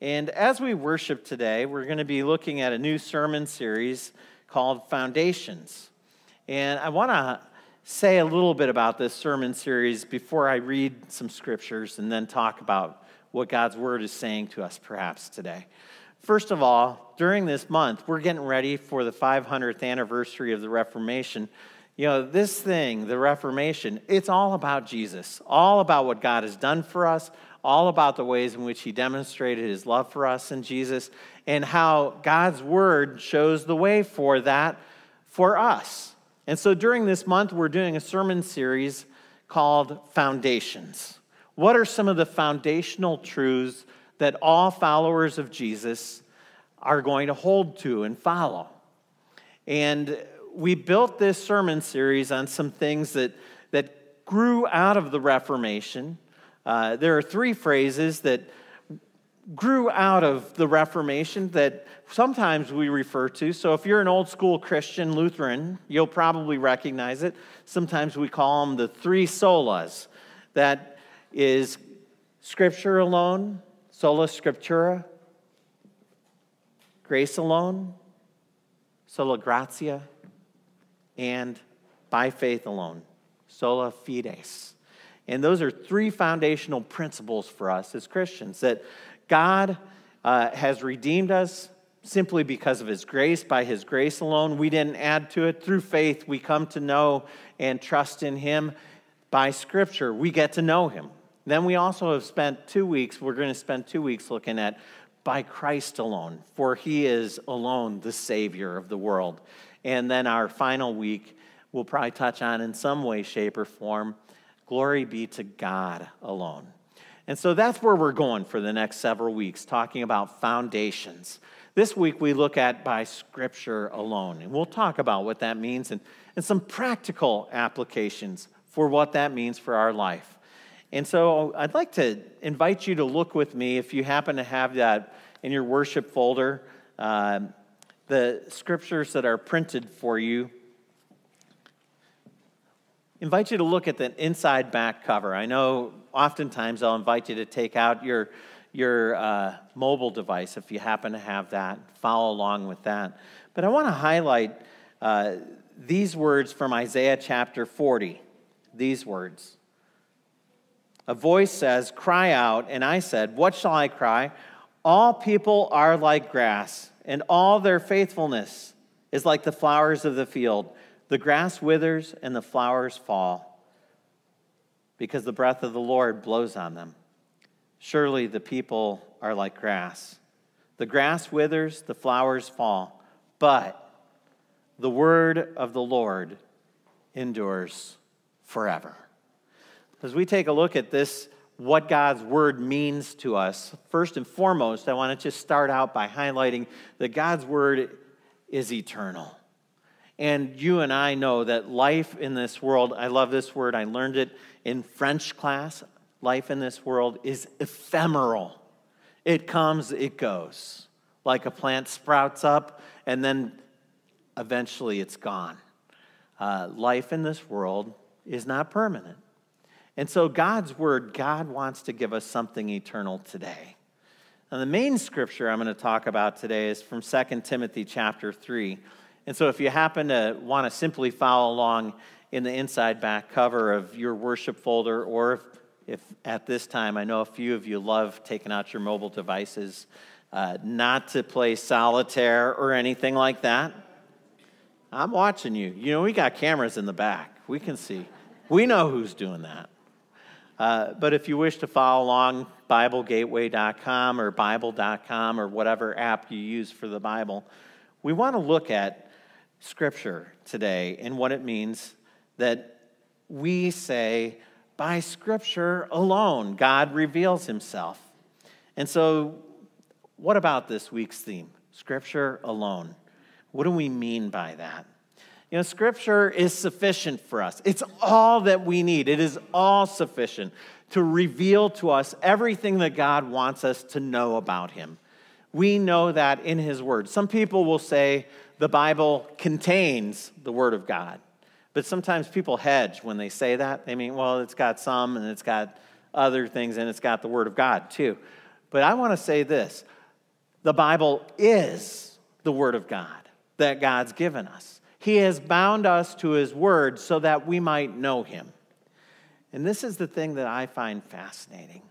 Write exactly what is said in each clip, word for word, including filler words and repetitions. And as we worship today, we're going to be looking at a new sermon series called Foundations. And I want to say a little bit about this sermon series before I read some scriptures and then talk about what God's Word is saying to us perhaps today. First of all, during this month, we're getting ready for the five hundredth anniversary of the Reformation. You know, this thing, the Reformation, it's all about Jesus, all about what God has done for us, all about the ways in which he demonstrated his love for us in Jesus, and how God's Word shows the way for that for us. And so during this month, we're doing a sermon series called Foundations. What are some of the foundational truths that all followers of Jesus are going to hold to and follow? And we built this sermon series on some things that, that grew out of the Reformation. Uh, there are three phrases that grew out of the Reformation that sometimes we refer to. So if you're an old school Christian Lutheran, you'll probably recognize it. Sometimes we call them the three solas. That is Scripture Alone, sola scriptura, Grace Alone, sola gratia, and by Faith Alone, sola fides. And those are three foundational principles for us as Christians, that God uh, has redeemed us simply because of his grace, by his grace alone. We didn't add to it. Through faith, we come to know and trust in him. By Scripture, we get to know him. Then we also have spent two weeks, we're going to spend two weeks looking at by Christ alone, for he is alone the Savior of the world. And then our final week, we'll probably touch on in some way, shape, or form, glory be to God alone. And so that's where we're going for the next several weeks, talking about foundations. This week we look at by Scripture alone, and we'll talk about what that means and, and some practical applications for what that means for our life. And so I'd like to invite you to look with me, if you happen to have that in your worship folder, uh, the scriptures that are printed for you. Invite you to look at the inside back cover. I know oftentimes I'll invite you to take out your, your uh, mobile device if you happen to have that, follow along with that. But I want to highlight uh, these words from Isaiah chapter forty, these words. A voice says, "Cry out," and I said, "What shall I cry? All people are like grass, and all their faithfulness is like the flowers of the field. The grass withers and the flowers fall, because the breath of the Lord blows on them. Surely the people are like grass. The grass withers, the flowers fall, but the word of the Lord endures forever." As we take a look at this, what God's Word means to us, first and foremost, I want to just start out by highlighting that God's Word is eternal. And you and I know that life in this world, I love this word, I learned it in French class, life in this world is ephemeral. It comes, it goes. Like a plant sprouts up, and then eventually it's gone. Uh, life in this world is not permanent. And so God's Word, God wants to give us something eternal today. And the main scripture I'm going to talk about today is from Second Timothy chapter three. And so if you happen to want to simply follow along in the inside back cover of your worship folder, or if, if at this time, I know a few of you love taking out your mobile devices, uh, not to play solitaire or anything like that. I'm watching you. You know, we got cameras in the back. We can see. We know who's doing that. Uh, but if you wish to follow along, Bible Gateway dot com or Bible dot com or whatever app you use for the Bible, we want to look at Scripture today and what it means that we say by Scripture alone God reveals himself. And so what about this week's theme, Scripture alone? What do we mean by that? You know, Scripture is sufficient for us. It's all that we need. It is all sufficient to reveal to us everything that God wants us to know about him. We know that in his word. Some people will say the Bible contains the Word of God. But sometimes people hedge when they say that. They mean, well, it's got some, and it's got other things, and it's got the Word of God, too. But I want to say this. The Bible is the Word of God that God's given us. He has bound us to His Word so that we might know Him. And this is the thing that I find fascinating,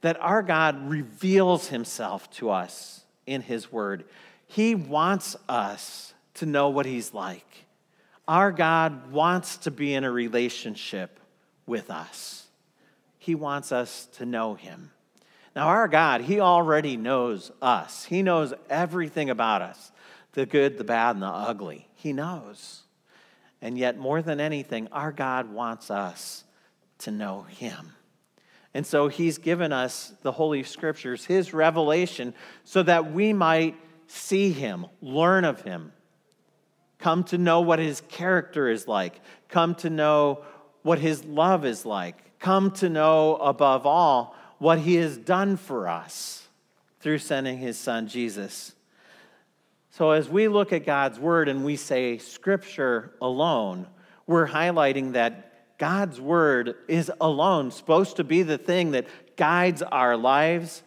that our God reveals Himself to us in His Word. He wants us to know what He's like. Our God wants to be in a relationship with us. He wants us to know Him. Now, our God, He already knows us. He knows everything about us, the good, the bad, and the ugly. He knows. And yet, more than anything, our God wants us to know Him. And so He's given us the Holy Scriptures, His revelation, so that we might see Him, learn of Him, come to know what His character is like, come to know what His love is like, come to know, above all, what He has done for us through sending His Son, Jesus. So as we look at God's Word and we say Scripture alone, we're highlighting that God's Word is alone, supposed to be the thing that guides our lives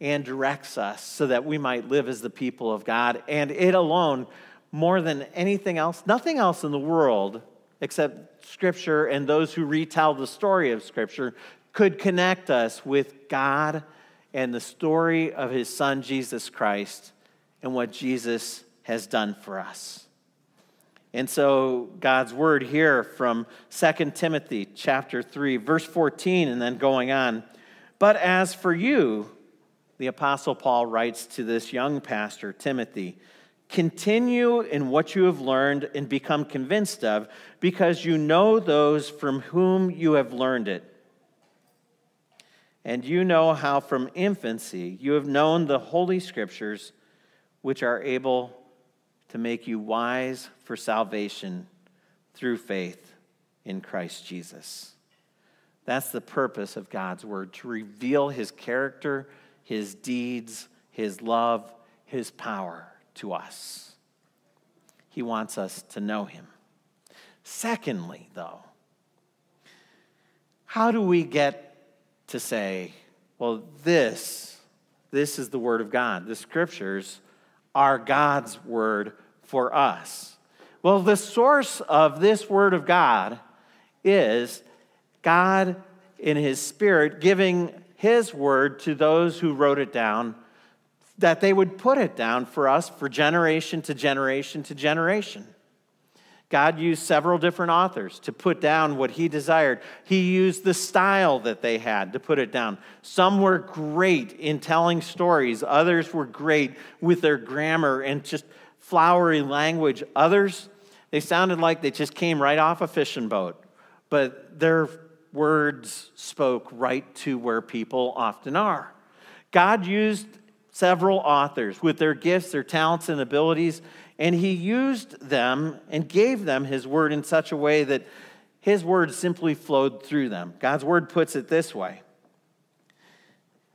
and directs us so that we might live as the people of God. And it alone, more than anything else, nothing else in the world except Scripture and those who retell the story of Scripture, could connect us with God and the story of His Son, Jesus Christ, and what Jesus has done for us. And so God's Word here from Second Timothy chapter three, verse fourteen, and then going on. But as for you, the Apostle Paul writes to this young pastor, Timothy, continue in what you have learned and become convinced of, because you know those from whom you have learned it. And you know how from infancy you have known the Holy Scriptures, which are able to make you wise for salvation through faith in Christ Jesus. That's the purpose of God's Word, to reveal His character, His deeds, His love, His power to us. He wants us to know Him. Secondly, though, how do we get to say, well, this, this is the Word of God. The Scriptures are God's Word for us. Well, the source of this Word of God is God in His Spirit giving His Word to those who wrote it down, that they would put it down for us for generation to generation to generation. God used several different authors to put down what He desired. He used the style that they had to put it down. Some were great in telling stories. Others were great with their grammar and just flowery language. Others, they sounded like they just came right off a fishing boat. But their words spoke right to where people often are. God used several authors with their gifts, their talents, and abilities, and He used them and gave them His Word in such a way that His Word simply flowed through them. God's Word puts it this way.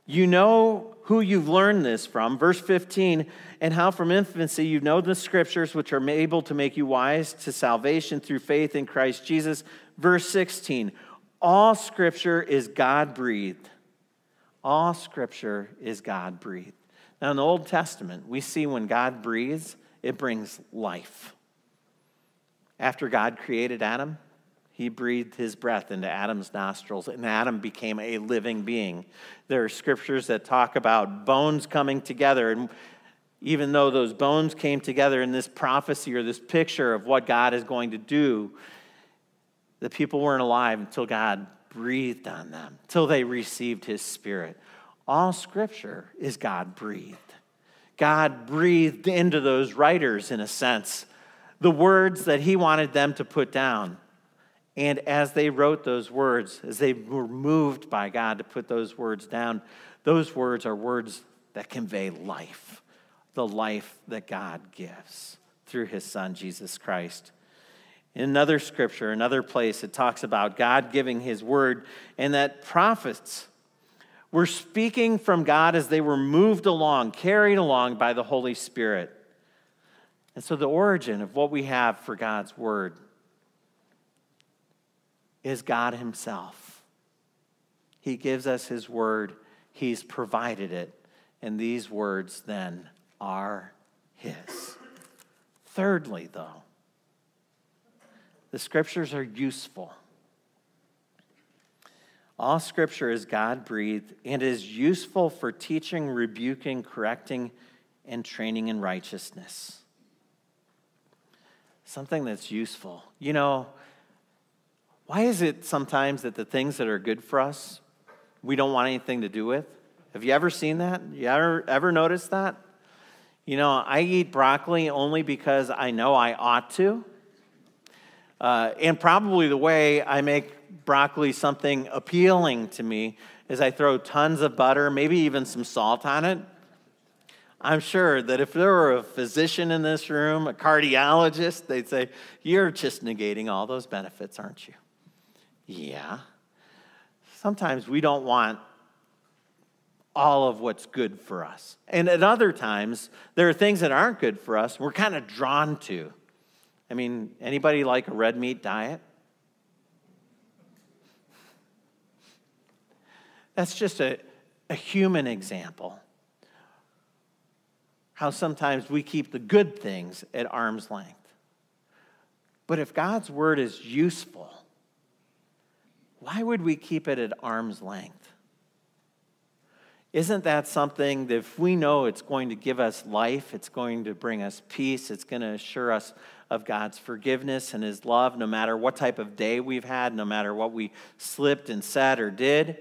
You know who you've learned this from, verse fifteen, and how from infancy you know the Scriptures, which are able to make you wise to salvation through faith in Christ Jesus. Verse sixteen, all Scripture is God-breathed. All Scripture is God-breathed. Now, in the Old Testament, we see when God breathes, it brings life. After God created Adam, He breathed His breath into Adam's nostrils, and Adam became a living being. There are Scriptures that talk about bones coming together, and even though those bones came together in this prophecy or this picture of what God is going to do, the people weren't alive until God breathed on them, till they received His Spirit. All Scripture is God-breathed. God breathed into those writers, in a sense, the words that He wanted them to put down. And as they wrote those words, as they were moved by God to put those words down, those words are words that convey life, the life that God gives through His Son, Jesus Christ. In another Scripture, another place, it talks about God giving His Word, and that prophets were speaking from God as they were moved along, carried along by the Holy Spirit. And so the origin of what we have for God's Word is God Himself. He gives us His Word. He's provided it, and these words then are his. Thirdly, though, the scriptures are useful. All scripture is God-breathed and is useful for teaching, rebuking, correcting, and training in righteousness. Something that's useful. You know, why is it sometimes that the things that are good for us, we don't want anything to do with? Have you ever seen that? You ever, ever noticed that? You know, I eat broccoli only because I know I ought to. Uh, and probably the way I make broccoli something appealing to me is I throw tons of butter, maybe even some salt on it. I'm sure that if there were a physician in this room, a cardiologist, they'd say, you're just negating all those benefits, aren't you? Yeah. Sometimes we don't want all of what's good for us. And at other times, there are things that aren't good for us we're kind of drawn to. I mean, anybody like a red meat diet? That's just a, a human example. How sometimes we keep the good things at arm's length. But if God's word is useful, why would we keep it at arm's length? Isn't that something that if we know it's going to give us life, it's going to bring us peace, it's going to assure us of God's forgiveness and his love, no matter what type of day we've had, no matter what we slipped and said or did,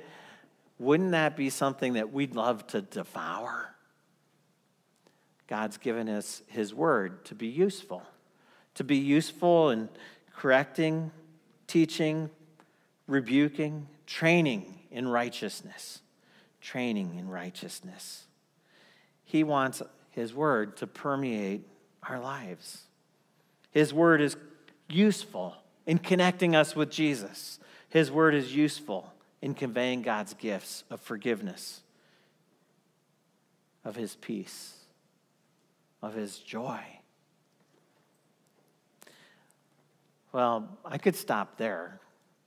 wouldn't that be something that we'd love to devour? God's given us his word to be useful, to be useful in correcting, teaching, rebuking, training in righteousness, training in righteousness. He wants his word to permeate our lives. His word is useful in connecting us with Jesus. His word is useful in conveying God's gifts of forgiveness, of his peace, of his joy. Well, I could stop there.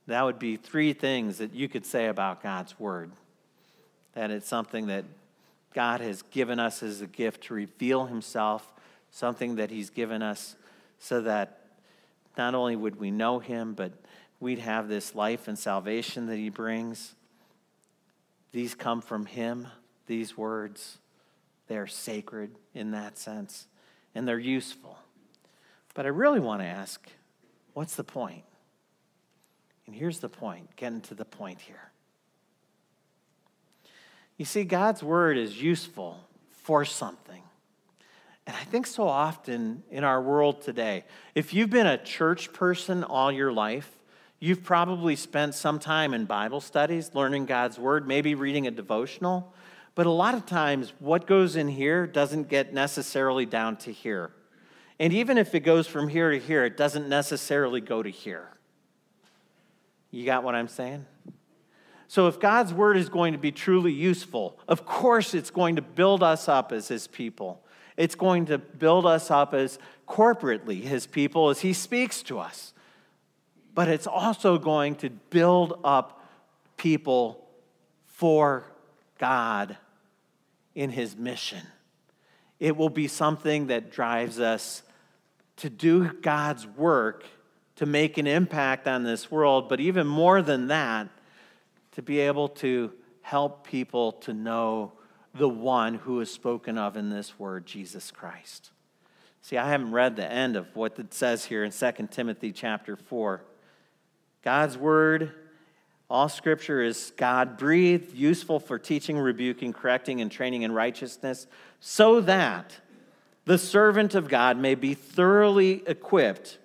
That would be three things that you could say about God's word. That it's something that God has given us as a gift to reveal himself, something that he's given us so that not only would we know him, but we'd have this life and salvation that he brings. These come from him, these words. They're sacred in that sense, and they're useful. But I really want to ask, what's the point? And here's the point, getting to the point here. You see, God's word is useful for something. And I think so often in our world today, if you've been a church person all your life, you've probably spent some time in Bible studies, learning God's word, maybe reading a devotional. But a lot of times, what goes in here doesn't get necessarily down to here. And even if it goes from here to here, it doesn't necessarily go to here. You got what I'm saying? So if God's word is going to be truly useful, of course it's going to build us up as his people. It's going to build us up as corporately his people as he speaks to us. But it's also going to build up people for God in his mission. It will be something that drives us to do God's work, to make an impact on this world, but even more than that, to be able to help people to know the one who is spoken of in this word, Jesus Christ. See, I haven't read the end of what it says here in Second Timothy chapter four. God's word, all scripture is God-breathed, useful for teaching, rebuking, correcting, and training in righteousness, so that the servant of God may be thoroughly equipped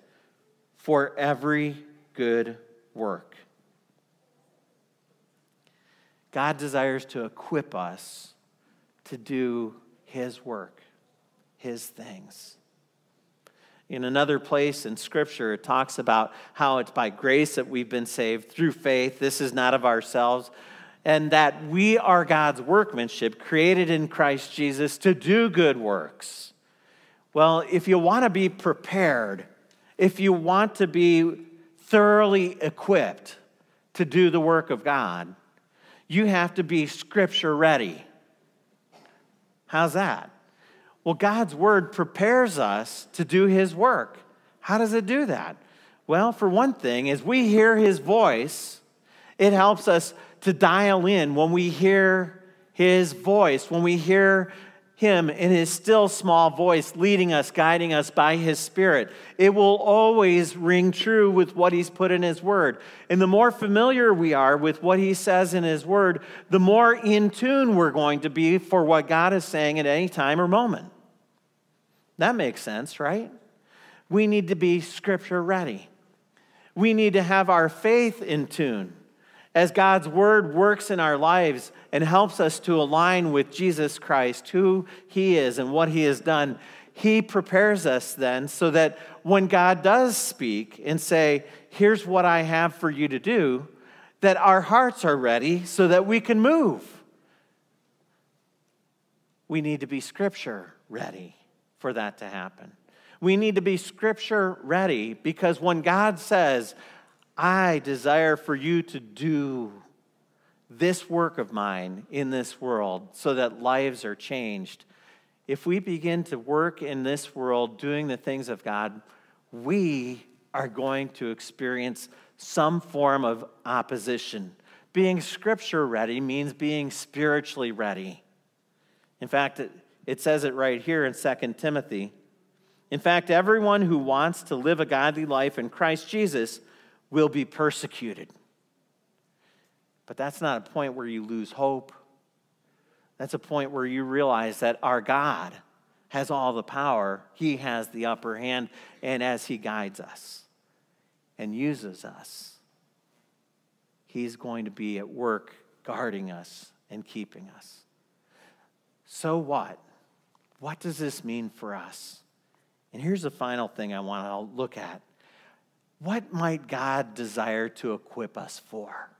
for every good work. God desires to equip us to do his work, his things. In another place in Scripture, it talks about how it's by grace that we've been saved through faith. This is not of ourselves. And that we are God's workmanship created in Christ Jesus to do good works. Well, if you want to be prepared, if you want to be thoroughly equipped to do the work of God, You have to be Scripture ready. How's that? Well, God's Word prepares us to do His work. How does it do that? Well, for one thing, as we hear His voice, it helps us to dial in when we hear His voice, when we hear Him in His still small voice leading us, guiding us by His Spirit. It will always ring true with what He's put in His Word. And the more familiar we are with what He says in His Word, the more in tune we're going to be for what God is saying at any time or moment. That makes sense, right? We need to be Scripture ready. We need to have our faith in tune as God's Word works in our lives and helps us to align with Jesus Christ, who He is and what He has done. He prepares us then so that when God does speak and say, here's what I have for you to do, that our hearts are ready so that we can move. We need to be Scripture ready for that to happen. We need to be Scripture ready because when God says, I desire for you to do this work of mine in this world so that lives are changed. If we begin to work in this world doing the things of God, we are going to experience some form of opposition. Being Scripture ready means being spiritually ready. In fact, it, it says it right here in Second Timothy. In fact, everyone who wants to live a godly life in Christ Jesus will be persecuted. But that's not a point where you lose hope. That's a point where you realize that our God has all the power. He has the upper hand, and as He guides us and uses us, He's going to be at work guarding us and keeping us. So what? What does this mean for us? And here's the final thing I want to look at. What might God desire to equip us for?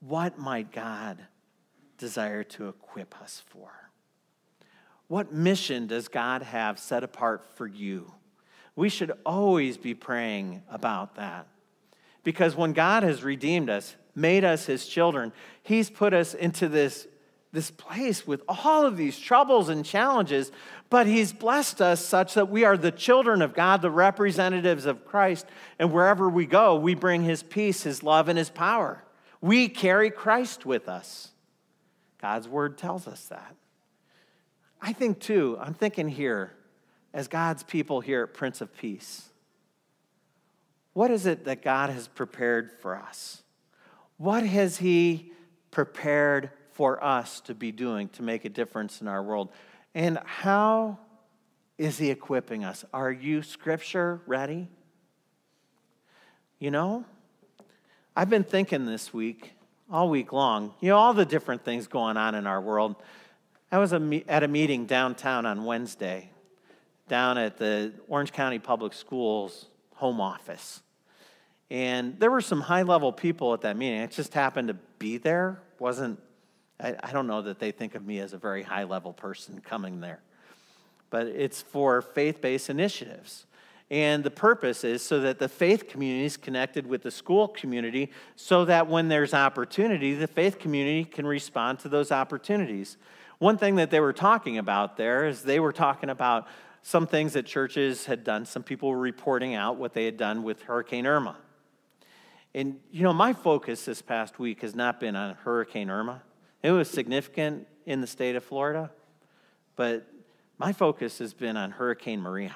What might God desire to equip us for? What mission does God have set apart for you? We should always be praying about that. Because when God has redeemed us, made us His children, He's put us into this, this place with all of these troubles and challenges, but He's blessed us such that we are the children of God, the representatives of Christ, and wherever we go, we bring His peace, His love, and His power. We carry Christ with us. God's Word tells us that. I think, too, I'm thinking here, as God's people here at Prince of Peace, what is it that God has prepared for us? What has He prepared for us? for us to be doing to make a difference in our world? And how is He equipping us? Are you Scripture ready? You know, I've been thinking this week, all week long, you know, all the different things going on in our world. I was at a meeting downtown on Wednesday, down at the Orange County Public Schools home office. And there were some high-level people at that meeting. I just happened to be there. Wasn't I don't know that they think of me as a very high-level person coming there. But it's for faith-based initiatives. And the purpose is so that the faith community is connected with the school community so that when there's opportunity, the faith community can respond to those opportunities. One thing that they were talking about there is they were talking about some things that churches had done. Some people were reporting out what they had done with Hurricane Irma. And, you know, my focus this past week has not been on Hurricane Irma. It was significant in the state of Florida, but my focus has been on Hurricane Maria,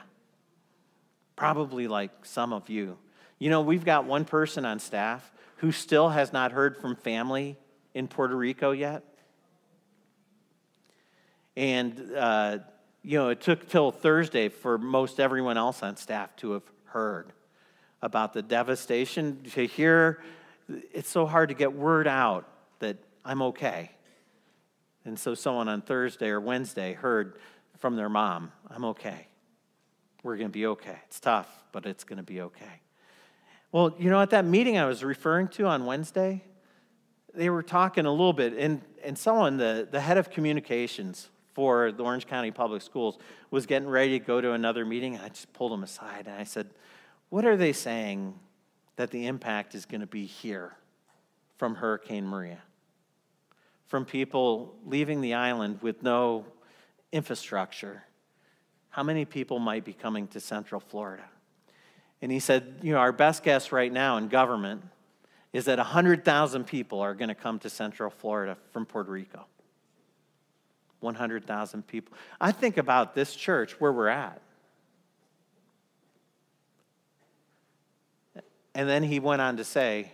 probably like some of you. You know, we've got one person on staff who still has not heard from family in Puerto Rico yet. And, uh, you know, it took till Thursday for most everyone else on staff to have heard about the devastation. To hear, it's so hard to get word out that I'm okay. And so someone on Thursday or Wednesday heard from their mom, I'm okay. We're going to be okay. It's tough, but it's going to be okay. Well, you know, at that meeting I was referring to on Wednesday, they were talking a little bit, and, and someone, the, the head of communications for the Orange County Public Schools, was getting ready to go to another meeting, and I just pulled him aside, and I said, what are they saying that the impact is going to be here from Hurricane Maria? from people leaving the island with no infrastructure, how many people might be coming to Central Florida? And he said, you know, our best guess right now in government is that one hundred thousand people are going to come to Central Florida from Puerto Rico. one hundred thousand people. I think about this church, where we're at. And then he went on to say,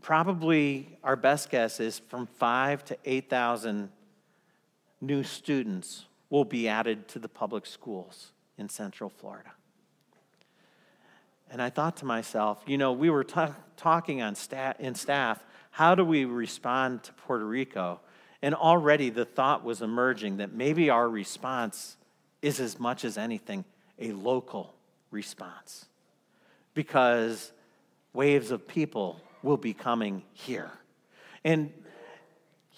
probably our best guess is from five thousand to eight thousand new students will be added to the public schools in Central Florida. And I thought to myself, you know, we were ta talking on sta in staff, how do we respond to Puerto Rico? And already the thought was emerging that maybe our response is, as much as anything, a local response, because waves of people will be coming here. And,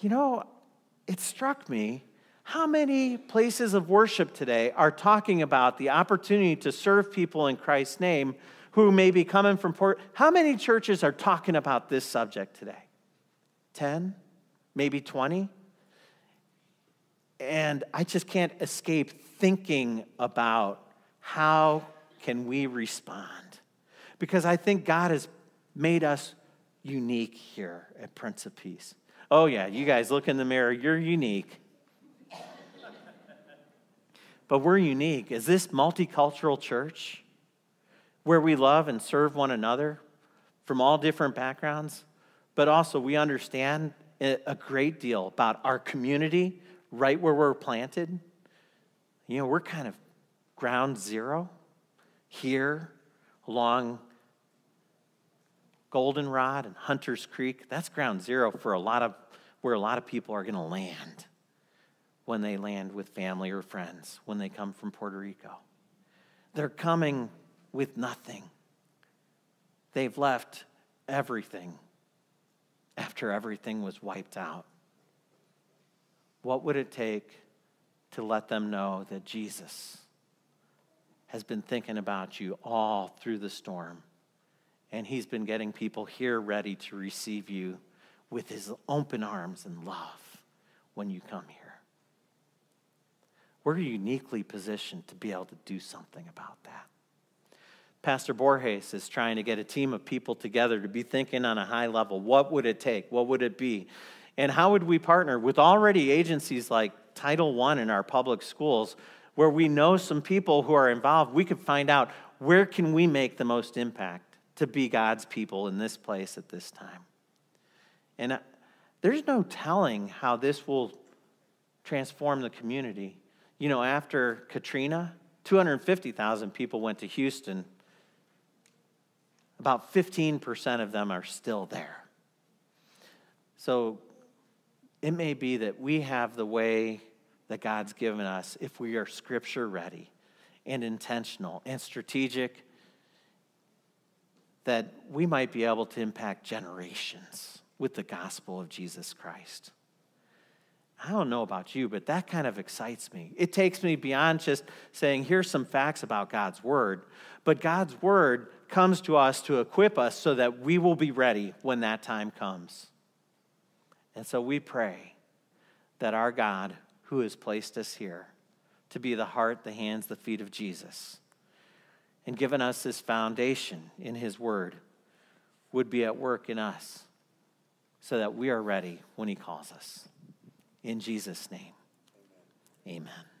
you know, it struck me how many places of worship today are talking about the opportunity to serve people in Christ's name who may be coming from Port. How many churches are talking about this subject today? ten? Maybe twenty? And I just can't escape thinking about how can we respond? Because I think God has made us unique here at Prince of Peace. Oh yeah, you guys look in the mirror, you're unique. But we're unique as this multicultural church where we love and serve one another from all different backgrounds, but also we understand a great deal about our community right where we're planted. You know, we're kind of ground zero here along Goldenrod and Hunter's Creek. That's ground zero for a lot of where a lot of people are going to land when they land with family or friends, when they come from Puerto Rico. They're coming with nothing. They've left everything after everything was wiped out. What would it take to let them know that Jesus has been thinking about you all through the storm? And he's been getting people here ready to receive you with his open arms and love when you come here. We're uniquely positioned to be able to do something about that. Pastor Borges is trying to get a team of people together to be thinking on a high level. What would it take? What would it be? And how would we partner with already agencies like Title One in our public schools, where we know some people who are involved? We could find out, where can we make the most impact to be God's people in this place at this time? And there's no telling how this will transform the community. You know, after Katrina, two hundred fifty thousand people went to Houston. About fifteen percent of them are still there. So it may be that we have the way that God's given us if we are scripture ready and intentional and strategic, that we might be able to impact generations with the gospel of Jesus Christ. I don't know about you, but that kind of excites me. It takes me beyond just saying, here's some facts about God's word, but God's word comes to us to equip us so that we will be ready when that time comes. And so we pray that our God, who has placed us here to be the heart, the hands, the feet of Jesus, and given us this foundation in his word, would be at work in us so that we are ready when he calls us. In Jesus' name, amen. Amen.